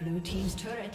Blue team's turret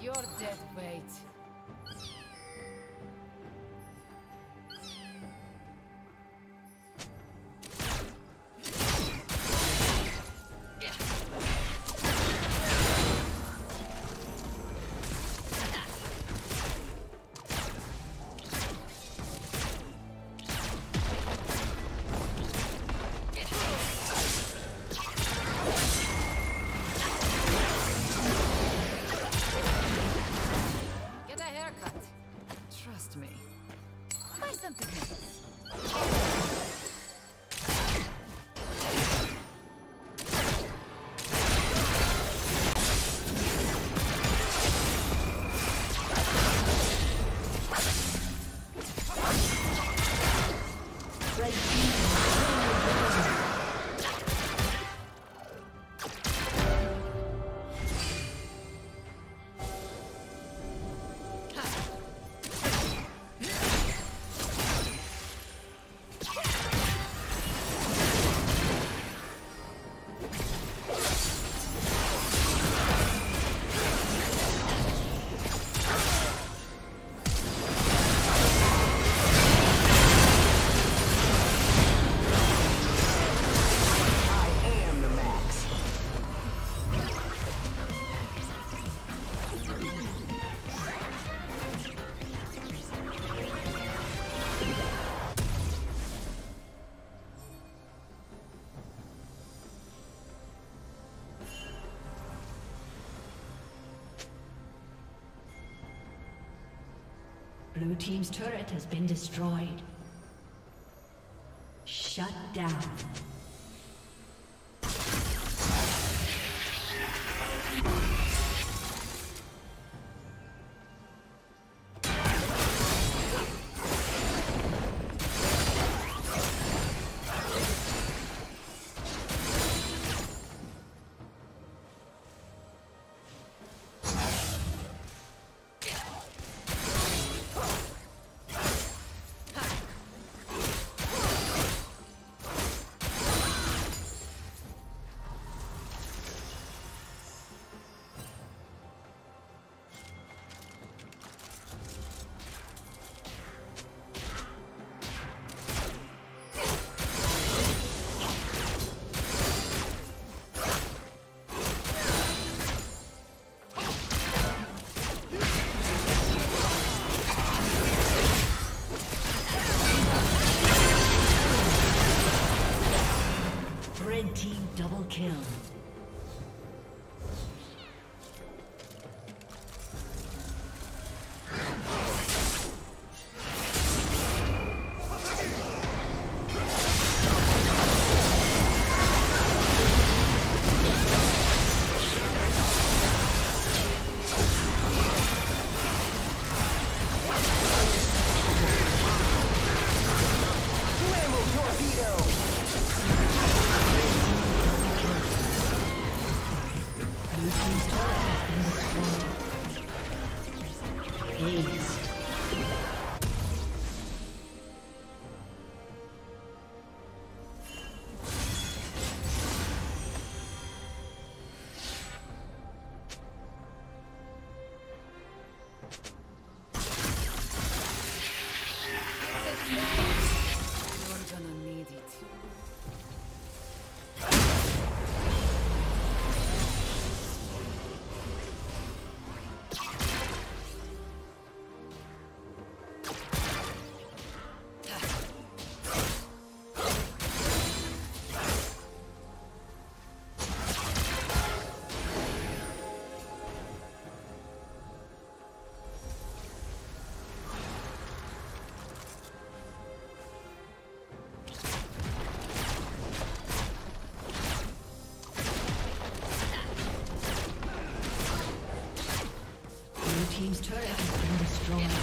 Your death weight. Blue team's turret has been destroyed. Shut down. team's turret has been destroyed.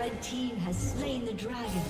The team has slain the dragon.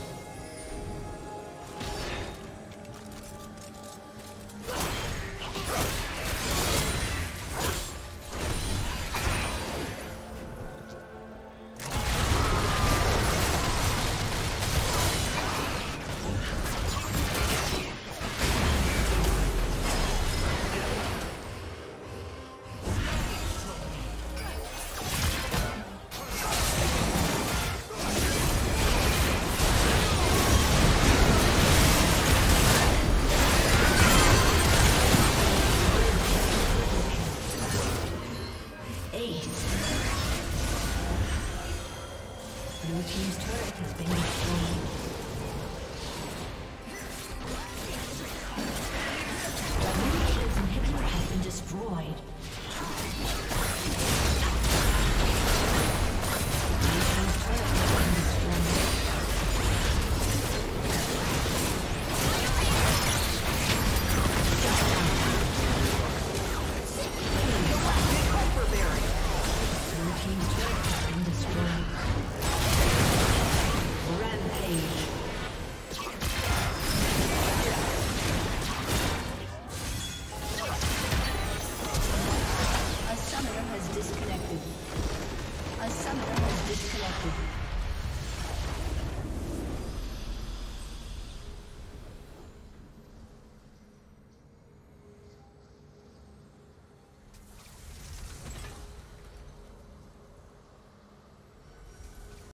Your team's turret has been destroyed.